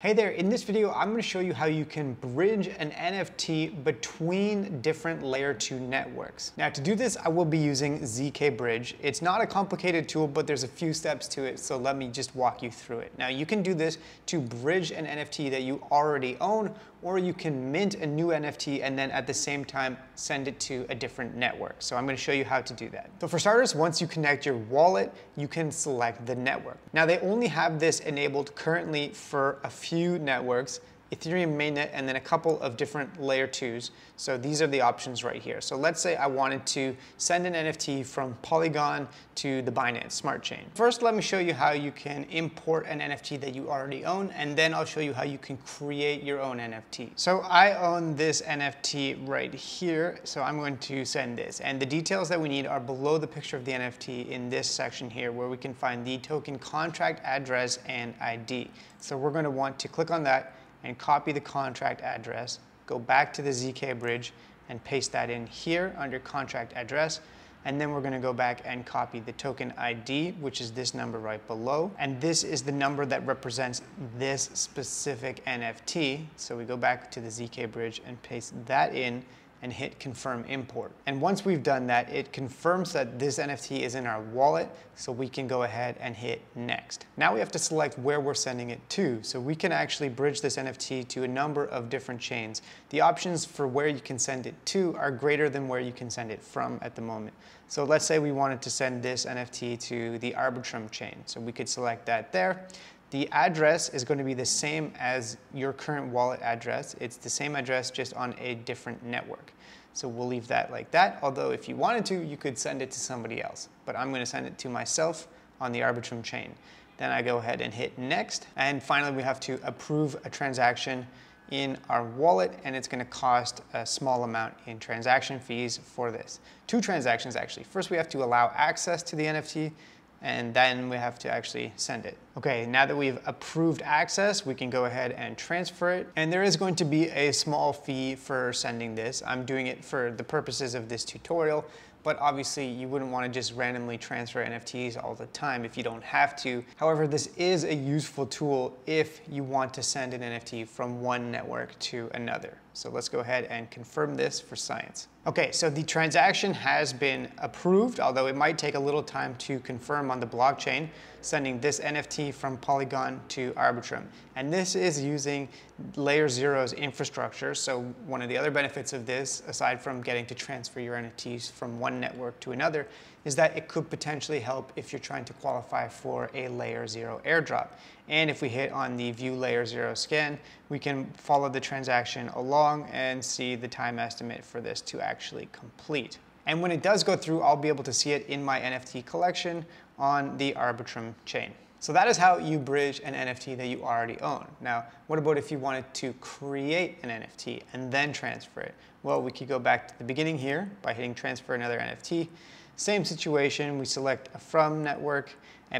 Hey there, in this video, I'm gonna show you how you can bridge an NFT between different layer 2 networks. Now to do this, I will be using zkBridge. It's not a complicated tool, but there's a few steps to it, so let me just walk you through it. Now you can do this to bridge an NFT that you already own, or you can mint a new NFT and then at the same time send it to a different network. So I'm gonna show you how to do that. So for starters, once you connect your wallet, you can select the network. Now they only have this enabled currently for a few networks, Ethereum mainnet, and then a couple of different layer 2s. So these are the options right here. So let's say I wanted to send an NFT from Polygon to the Binance Smart Chain. First, let me show you how you can import an NFT that you already own, and then I'll show you how you can create your own NFT. So I own this NFT right here, so I'm going to send this. And the details that we need are below the picture of the NFT in this section here, where we can find the token contract address and ID. So we're going to want to click on that and copy the contract address, go back to the zkBridge and paste that in here under contract address, and then we're gonna go back and copy the token ID, which is this number right below, and this is the number that represents this specific NFT. So we go back to the zkBridge and paste that in and hit confirm import. And once we've done that, it confirms that this NFT is in our wallet, so we can go ahead and hit next. Now we have to select where we're sending it to, so we can actually bridge this NFT to a number of different chains. The options for where you can send it to are greater than where you can send it from at the moment. So let's say we wanted to send this NFT to the Arbitrum chain, so we could select that there. The address is going to be the same as your current wallet address. It's the same address, just on a different network. So we'll leave that like that. Although if you wanted to, you could send it to somebody else, but I'm going to send it to myself on the Arbitrum chain. Then I go ahead and hit next. And finally, we have to approve a transaction in our wallet, and it's going to cost a small amount in transaction fees for this. Two transactions actually. First, we have to allow access to the NFT, and then we have to actually send it. Okay, now that we've approved access, we can go ahead and transfer it. And there is going to be a small fee for sending this. I'm doing it for the purposes of this tutorial, but obviously you wouldn't want to just randomly transfer NFTs all the time if you don't have to. However, this is a useful tool if you want to send an NFT from one network to another. So let's go ahead and confirm this for science. Okay, so the transaction has been approved, although it might take a little time to confirm on the blockchain, sending this NFT from Polygon to Arbitrum. And this is using Layer Zero's infrastructure. So one of the other benefits of this, aside from getting to transfer your NFTs from one network to another, is that it could potentially help if you're trying to qualify for a Layer Zero airdrop. And if we hit on the View Layer Zero scan, we can follow the transaction along and see the time estimate for this to actually complete. And when it does go through, I'll be able to see it in my NFT collection on the Arbitrum chain. So that is how you bridge an NFT that you already own. Now, what about if you wanted to create an NFT and then transfer it? Well, we could go back to the beginning here by hitting transfer another NFT. Same situation, we select a from network,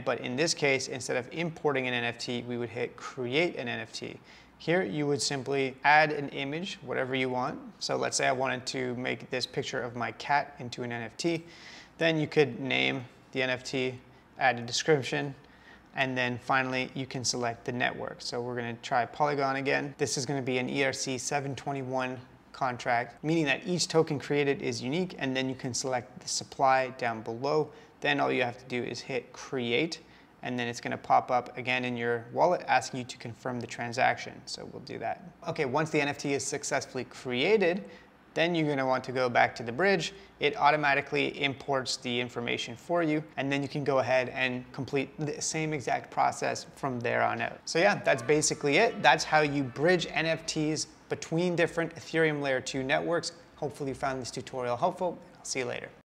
but in this case, instead of importing an NFT, we would hit create an NFT. Here, you would simply add an image, whatever you want. So let's say I wanted to make this picture of my cat into an NFT. Then you could name the NFT, add a description, and then finally you can select the network. So we're gonna try Polygon again. This is gonna be an ERC 721 contract, meaning that each token created is unique, and then you can select the supply down below. Then all you have to do is hit create, and then it's gonna pop up again in your wallet asking you to confirm the transaction. So we'll do that. Okay, once the NFT is successfully created, then you're going to want to go back to the bridge. It automatically imports the information for you, and then you can go ahead and complete the same exact process from there on out. So yeah, that's basically it. That's how you bridge NFTs between different Ethereum Layer 2 networks. Hopefully you found this tutorial helpful. I'll see you later.